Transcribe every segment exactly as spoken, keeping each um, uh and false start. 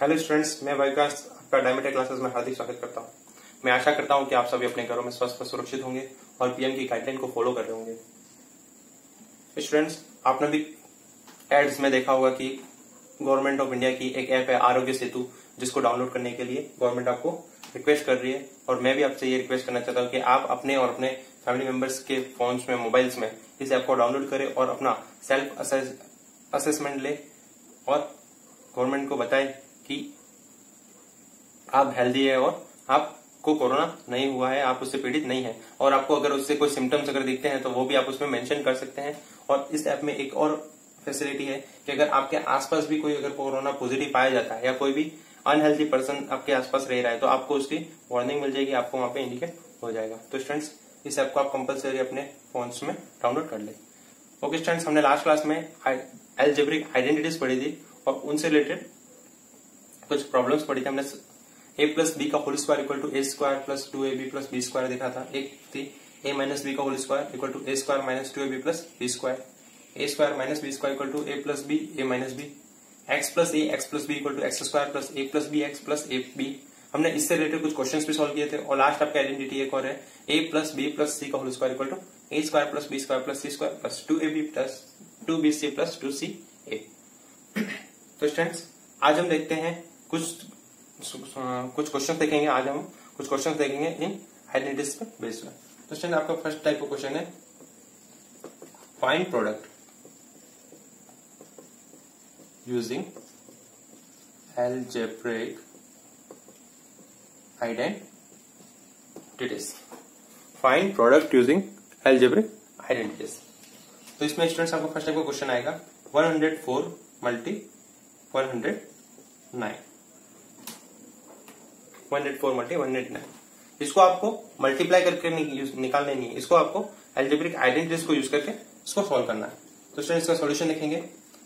Hello students, मैं वायुकाश आपका diameter classes में हार्दिक स्वागत करता हूँ। मैं आशा करता हूँ कि आप सभी अपने घरों में स्वस्थ और सुरक्षित होंगे और पीएम की गाइडलाइन को फॉलो कर रहे होंगे। स्टूडेंट्स, आपने भी एड्स में देखा होगा कि गवर्नमेंट ऑफ इंडिया की एक ऐप है आरोग्य सेतु, जिसको डाउनलोड करने के लिए गवर्नमेंट आपको रिक्वेस्ट कर रही है। और मैं भी आपसे ये रिक्वेस्ट करना चाहता हूँ कि आप अपने और अपने फैमिली मेंबर्स के फोन्स में, मोबाइल्स में इस ऐप को डाउनलोड करें और अपना सेल्फ असेसमेंट लें और गवर्नमेंट को बताएं कि आप हेल्दी है और आपको कोरोना नहीं हुआ है, आप उससे पीड़ित नहीं है। और आपको अगर उससे कोई सिम्टम्स अगर दिखते हैं तो वो भी आप उसमें मेंशन कर सकते हैं। और इस ऐप में एक और फैसिलिटी है कि अगर आपके आसपास भी कोई अगर कोरोना पॉजिटिव पाया जाता है या कोई भी अनहेल्दी पर्सन आपके आसपास रह रहा है तो आपको उसकी वार्निंग मिल जाएगी, आपको वहां पे इंडिकेट हो जाएगा। तो स्टूडेंट्स, इस ऐप को आप कंपल्सरी अपने फोन्स में डाउनलोड कर लें। ओके स्टूडेंट्स, हमने लास्ट क्लास में एल्जेब्रिक आइडेंटिटीज पढ़ी थी और उनसे रिलेटेड कुछ प्रॉब्लम्स पड़ी थी। हमने ए प्लस बी का whole square equal to A square plus two a b plus B square देखा था। एक थी ए माइनस बी का whole square equal to A square minus two a b plus B square, A square minus B square equal to A plus B A minus B, x plus A x plus B equal to x square plus A plus B x plus A B. हमने इससे related कुछ question भी solve किए थे। और last आपकी identity एक और है ए प्लस बी प्लस सी का whole square equal to A square plus B square plus C square plus two a b plus two b c plus two c a. तो स्टूडेंट्स, आज हम देखते हैं कुछ कुछ क्वेश्चन देखेंगे आज हम कुछ क्वेश्चन देखेंगे इन आइडेंटिटीज पे बेस्ड। तो स्टूडेंट, आपका फर्स्ट टाइप का क्वेश्चन है find product using algebraic identities find product using algebraic identities. तो इसमें स्टूडेंट्स आपका फर्स्ट टाइप का क्वेश्चन आएगा one hundred four multi one hundred nine, one hundred four multi one hundred nine. इसको आपको multiply करके निकाल लेनी है, इसको आपको एल्जेब्रिक आइडेंटिटीज को यूज करके इसको सॉल्व करना है। तो स्टूडेंट्स, इसका सॉल्यूशन देखेंगे।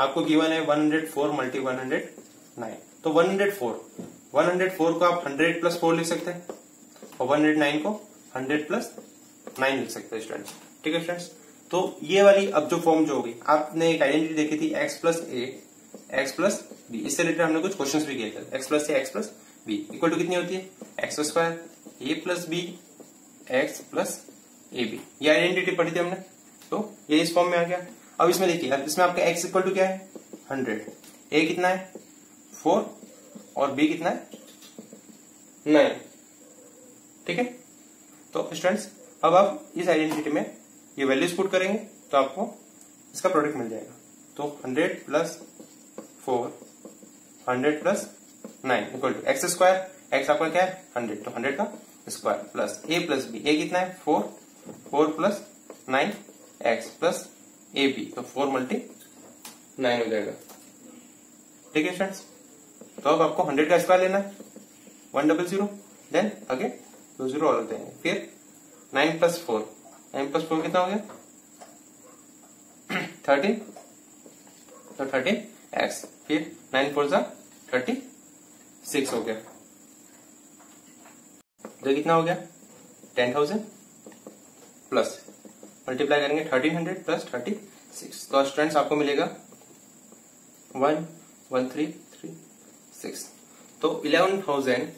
आपको गिवन है one hundred four multi one hundred nine, तो one hundred four one hundred four को आप हंड्रेड प्लस फोर लिख सकते हैं और वन हंड्रेड नाइन को हंड्रेड प्लस नाइन लिख सकते हैं स्टूडेंट्स। ठीक है स्टूडेंट्स, तो ये वाली अब जो फॉर्म जो होगी, आपने एक आइडेंटिटी देखी थी एक्स प्लस ए एक्स प्लस बी, इससे रिलेटेड हमने कुछ क्वेश्चंस भी किए थे। X plus A x plus B equal to कितनी होती है x square A plus B x plus A B, ये आइडेंटिटी पढ़ी थी हमने। तो ये इस फॉर्म में आ गया। अब इसमें देखिए, अब इसमें आपका एक्स इक्वल टू क्या है हंड्रेड, ए कितना है फोर और बी कितना है नाइन। ठीक है, तो स्टूडेंट्स अब आप इस आइडेंटिटी में ये वैल्यूज पुट करेंगे तो आपको इसका प्रोडक्ट मिल जाएगा। तो hundred plus four hundred plus nine equal to x square, x आपका क्या है हंड्रेड तो हंड्रेड का स्क्वायर प्लस ए प्लस बी, ए कितना है four four plus nine x plus A B, तो फोर मल्टी नाइन हो जाएगा। ठीक है स्टूडेंट्स, तो अब आपको हंड्रेड का स्क्वायर लेना है वन डबल जीरो, देन आगे दो जीरो और देंगे, फिर nine plus four nine plus four कितना हो गया थर्टीन, तो थर्टीन एक्स, फिर नाइन फोर सा थर्टी सिक्स हो गया, तो कितना हो गया टेन थाउजेंड प्लस मल्टीप्लाई करेंगे thirteen hundred plus thirty six. तो स्टूडेंट्स आपको मिलेगा one one three three six, तो eleven thousand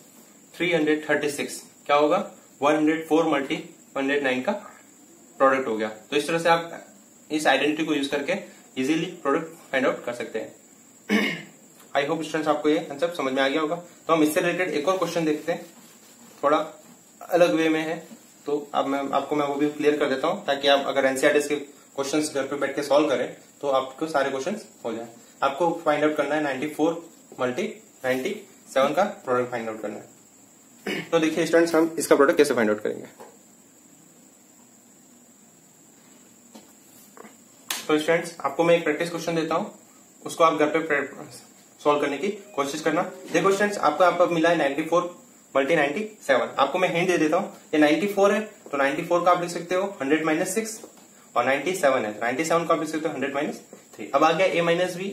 three hundred thirty six क्या होगा one hundred four multi one hundred nine का प्रोडक्ट हो गया। तो इस तरह से आप इस आइडेंटिटी को यूज करके इजीली प्रोडक्ट फाइंड आउट कर सकते हैं। आई होप स्टूडेंट्स आपको ये कंसेप्ट समझ में आ गया होगा। तो हम इससे रिलेटेड एक और क्वेश्चन देखते हैं, थोड़ा अलग वे में है, तो अब मैं आपको मैं वो भी क्लियर कर देता हूं ताकि आप अगर एनसीआर के क्वेश्चंस घर पे बैठ के सॉल्व करें तो आपको सारे क्वेश्चंस हो जाए। आपको फाइंड आउट करना है ninety four multi ninety seven का प्रोडक्ट फाइंड आउट करना है। तो देखिए स्टूडेंट्स, हम इसका प्रोडक्ट कैसे फाइंड आउट करेंगे। तो स्टूडेंट्स आपको मैं एक प्रैक्टिस क्वेश्चन देता हूं, उसको आप घर पे सॉल्व करने की कोशिश करना। देखो स्टूडेंट्स, आपका आपको मिला है ninety four multi ninety seven. आपको मैं हिंट दे देता हूं, ये नाइनटी फोर है तो नाइनटी फोर का आप लिख सकते हो हंड्रेड माइनस सिक्स और नाइनटी सेवन है तो नाइनटी सेवन का आप लिख सकते हो हंड्रेड माइनस थ्री। अब आ गया a minus B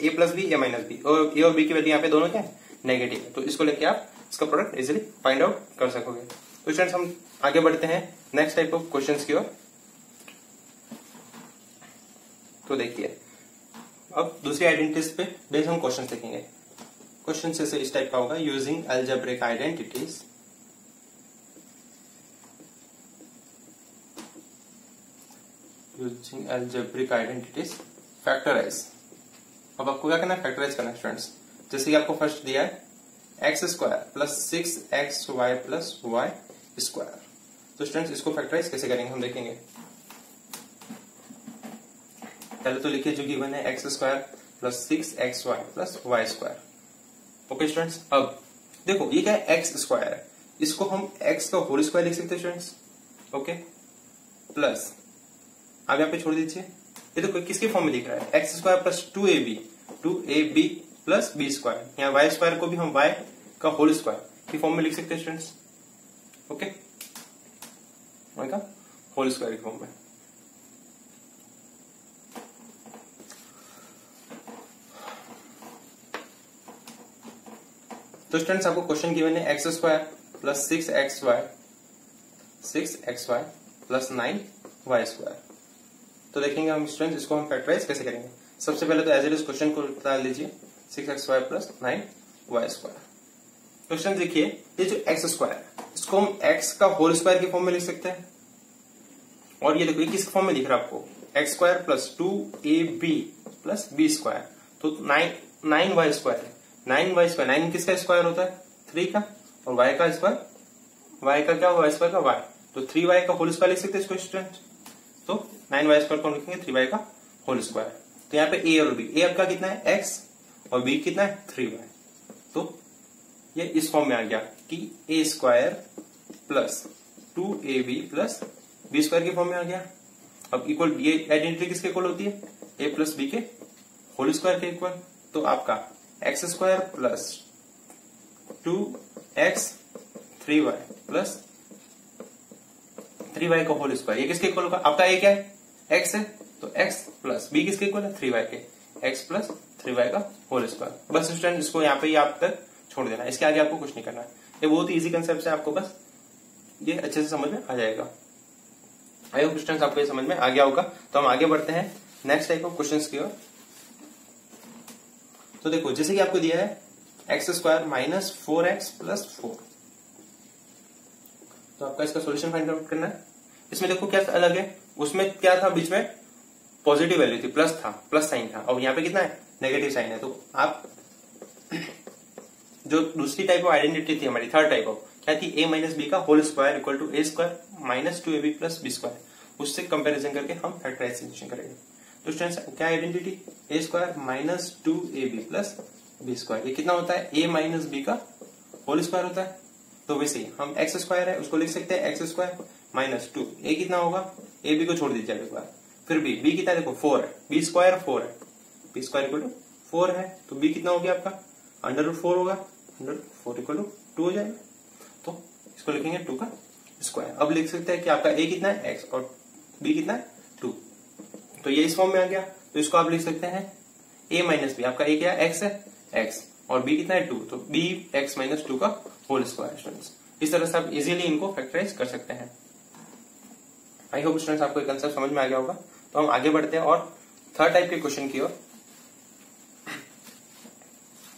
A plus B A minus B, और ए और बी की वैल्यू यहाँ पे दोनों क्या है नेगेटिव है, तो इसको लेके आप इसका प्रोडक्ट इजिली फाइंड आउट कर सकोगे। तो स्टूडेंट्स हम आगे बढ़ते हैं नेक्स्ट टाइप ऑफ क्वेश्चन की ओर। तो देखिए अब दूसरी आइडेंटिटीज पे बेस्ड हम क्वेश्चन देखेंगे। क्वेश्चन से इस टाइप का होगा, using algebraic identities. Using algebraic identities factorise. अब आपको क्या करना है, फैक्टराइज करना है स्टूडेंट्स। जैसे कि आपको फर्स्ट दिया है x square plus six x y plus Y square. तो स्टूडेंट्स इसको फैक्टराइज कैसे करेंगे हम देखेंगे। पहले तो लिखिए जो गिवन है x square plus six x y plus Y square. Okay students, अब देखो ये क्या है, एक्स स्क्वायर है, इसको हम एक्स का होल स्क्वायर लिख सकते हैं स्टूडेंट्स। ओके प्लस आप यहाँ पे छोड़ दीजिए, ये देखो किसके फॉर्म में लिख रहा है, x square plus two a b two a b plus B square. यहाँ वाई स्क्वायर को भी हम वाई का होल स्क्वायर के फॉर्म में लिख सकते हैं स्टूडेंट्स। ओके वाई का होल स्क्वायर के फॉर्म में। तो स्टूडेंट्स आपको क्वेश्चन गिवन है x square plus six x y six x y plus nine y square. तो देखेंगे हम स्टूडेंट्स इसको हम फैक्टराइज कैसे करेंगे। सबसे पहले तो एज इट इज क्वेश्चन को डाल लीजिए six x y plus nine y square. Question देखिए, ये जो एक्स स्क्वायर है इसको हम एक्स का होल स्क्वायर के फॉर्म में लिख सकते हैं। और ये देखो ये किस फॉर्म में लिख रहा है आपको, x square plus two a b plus B square. तो नाइन नाइन वाई स्क्वायर है, नाइन वाई स्क्वायर, नाइन किसका स्क्वायर होता है, थ्री का, और वाई का स्क्वायर, वाई का क्या हुआ, वाई स्क्वायर का वाई। तो थ्री वाई का होल स्क्वायर लिख सकते हैं इसको स्टूडेंट। तो नाइन वाई स्क्वायर को हम लिखेंगे थ्री वाई का होल स्क्वायर। तो यहाँ पे ए और बी, ए आपका कितना है एक्स और बी कितना है थ्री वाई। तो ये इस फॉर्म में आ गया कि a square plus two a b plus B square के फॉर्म में आ गया। अब इक्वल, ये आइडेंटिटी किसके इक्वल होती है, ए प्लस बी के होल स्क्वायर के इक्वल। तो आपका x square plus two x three y plus three y का होल स्क्वायर, ये किसके इक्वल होगा, आपका ए क्या है एक्स है, तो एक्स प्लस बी किसके इक्वल है थ्री वाई के, एक्स प्लस थ्री वाई का होल स्क्वायर। बस स्टूडेंट इसको यहाँ पे ही आप तक छोड़ देना है, इसके आगे आपको कुछ नहीं करना है। ये बहुत ही इजी कंसेप्ट है, आपको बस ये अच्छे से समझ में आ जाएगा। आई होप स्टूडेंट्स आपको ये समझ में आ गया होगा। तो हम आगे बढ़ते हैं नेक्स्ट टाइप ऑफ क्वेश्चन की ओर। तो देखो जैसे कि आपको दिया है x square minus four x plus four. तो आपका इसका सोल्यूशन फाइंड आउट करना है। इसमें देखो क्या अलग है, उसमें क्या था, बीच में पॉजिटिव वैल्यू थी, प्लस था, प्लस साइन था, और यहाँ पे कितना है नेगेटिव साइन है। तो आप जो दूसरी टाइप ऑफ आइडेंटिटी थी हमारी, थर्ड टाइप ऑफ क्या थी, ए माइनस बी का whole square equal to A square minus two a b plus B square, उससे कंपेरिजन करके हम फैक्टराइजेशन करेंगे। तो स्टूडेंट्स क्या identity, A square minus two a b plus B square, ये कितना होता है, ए माइनस बी का होल स्क्वायर होता है। तो वैसे ही हम एक्स स्क्वायर है उसको लिख सकते हैं x square minus two, a कितना होगा, ए बी को छोड़ दीजिए एक बार, फिर बी, बी कितना देखो फोर है, बी स्क्वायर फोर है, b square equal to four है। तो बी कितना हो गया आपका अंडर रूट फोर होगा, under root four equal to two हो जाएगा। तो इसको लिखेंगे टू का स्क्वायर। अब लिख सकते हैं कि आपका ए कितना है एक्स और बी कितना है टू। तो ये इस फॉर्म में आ गया। तो इसको आप लिख सकते हैं a माइनस बी, आपका a क्या है x है x और b कितना है टू, तो b x माइनस टू का होल स्क्वायर स्टूडेंट्स। इस तरह से आप इजीली इनको फैक्टराइज कर सकते हैं। आई होप स्टूडेंट्स आपको ये कंसेप्ट समझ में आ गया होगा। तो हम आगे बढ़ते हैं और थर्ड टाइप के क्वेश्चन की ओर।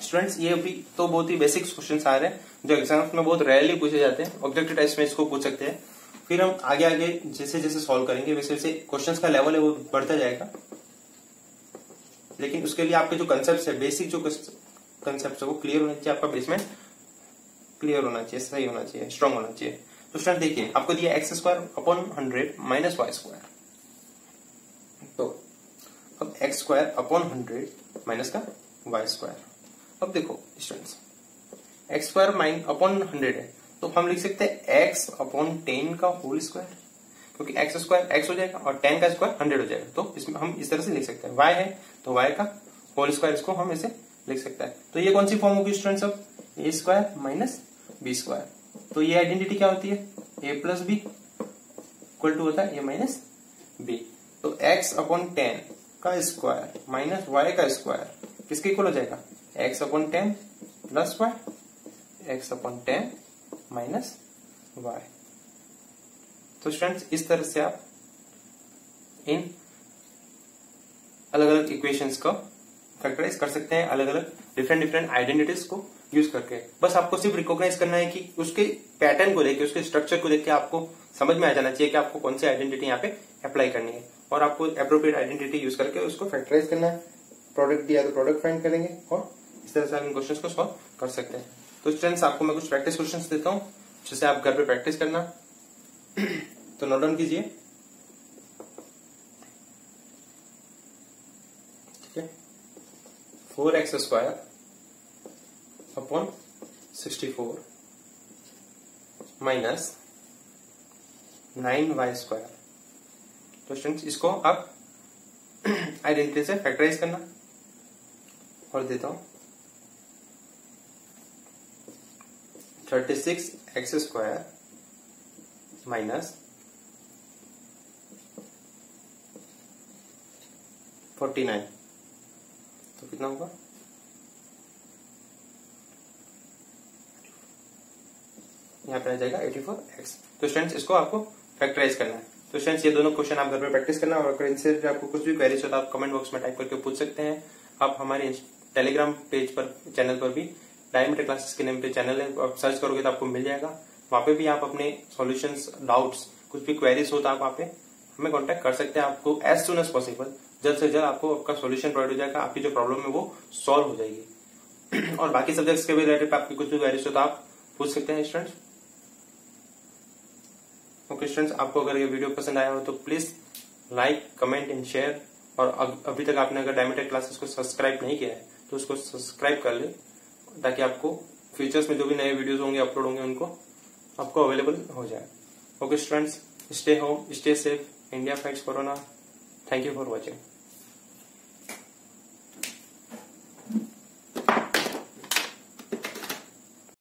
स्टूडेंट्स ये भी तो बहुत ही बेसिक क्वेश्चन आ रहे हैं जो एग्जाम्स में बहुत रेयरली पूछे जाते हैं। ऑब्जेक्टिव टाइप्स में इसको पूछ सकते हैं। फिर हम आगे आगे जैसे जैसे सॉल्व करेंगे वैसे वैसे क्वेश्चंस का लेवल है वो बढ़ता जाएगा। लेकिन उसके लिए आपके जो कंसेप्ट है, बेसिक जो कंसेप्ट है वो क्लियर होना चाहिए, आपका बेसमेंट क्लियर होना चाहिए, सही होना चाहिए, स्ट्रांग होना चाहिए। तो स्टूडेंट देखिए आपको दिया x square upon hundred minus Y square. तो अब x square upon hundred minus का वाई स्क्वायर। अब देखो students x square minus upon hundred है तो हम लिख सकते हैं x अपॉन टेन का होल स्क्वायर, क्योंकि x स्क्वायर x हो जाएगा और टेन का स्क्वायर हंड्रेड हो जाएगा। तो इसमें हम इस तरह से लिख सकते हैं, y है तो y का होल स्क्वायर, इसको हम ऐसे लिख सकते हैं। तो ये कौन सी फॉर्म होगी स्टूडेंट्स, अब ए स्क्वायर माइनस बी स्क्वायर। तो ये आइडेंटिटी क्या होती है, ए प्लस बी इक्वल टू होता है ए माइनस बी। तो एक्स अपॉन टेन का स्क्वायर माइनस वाई का स्क्वायर किसके इक्वल हो जाएगा, x upon ten plus Y, x upon ten minus Y. तो स्टूडेंट्स इस तरह से आप इन अलग अलग इक्वेशंस का फैक्टराइज कर सकते हैं अलग अलग डिफरेंट डिफरेंट आइडेंटिटीज को यूज करके। बस आपको सिर्फ रिकॉग्नाइज करना है कि उसके पैटर्न को लेके, उसके स्ट्रक्चर को लेके आपको समझ में आ जाना चाहिए कि आपको कौन सी आइडेंटिटी यहाँ पे अप्लाई करनी है, और आपको एप्रोप्रिएट आइडेंटिटी यूज करके उसको फैक्टराइज करना है। प्रोडक्ट दिया तो प्रोडक्ट फाइंड करेंगे, और इस तरह से आप इन क्वेश्चन को सॉल्व कर सकते हैं। तो स्टूडेंट्स, आपको मैं कुछ प्रैक्टिस क्वेश्चन देता हूँ जिससे आप घर पे प्रैक्टिस करना। तो नोट डाउन कीजिए, ठीक है। Four x square upon sixty four minus nine y square. तो स्टूडेंट्स, इसको आप आइडेंटिटी से फैक्टराइज करना, और देता हूं thirty six x square minus forty nine, तो कितना होगा? यहाँ पे आ जाएगा एटी फोर एक्स। तो स्टूडेंट्स, इसको आपको फैक्टराइज करना है। तो स्टूडेंट्स, ये दोनों क्वेश्चन आप घर पे प्रैक्टिस करना, और अगर इनसे आपको कुछ भी क्वेरीज हो तो आप कमेंट बॉक्स में टाइप करके पूछ सकते हैं। आप हमारे टेलीग्राम पेज पर, चैनल पर भी, डायमेटर क्लासेस के नाम पे चैनल है, आप सर्च करोगे तो आपको मिल जाएगा। वहाँ पे भी आप अपने सॉल्यूशंस, डाउट्स, कुछ भी क्वेरीज हो तो आप वहाँ पे हमें कांटेक्ट कर सकते हैं। आपको एज सुन एज पॉसिबल, जल्द से जल्द आपको आपका सॉल्यूशन प्रोवाइड हो जाएगा, आपकी जो प्रॉब्लम है वो सॉल्व हो जाएगी। और बाकी सब्जेक्ट्स के भी रिलेटेड आपकी कुछ भी क्वेरीज हो तो आप पूछ सकते हैं स्टूडेंट्स। ओके स्टूडेंट्स, आपको अगर ये वीडियो पसंद आया हो तो please like, comment and share. और अभी तक आपने अगर डायमेटर क्लासेस को सब्सक्राइब नहीं किया है तो उसको सब्सक्राइब कर ले, ताकि आपको फ्यूचर्स में जो भी नए वीडियोस होंगे, अपलोड होंगे, उनको आपको अवेलेबल हो जाए। Okay students, stay home, stay safe, India fights corona. Thank you for watching.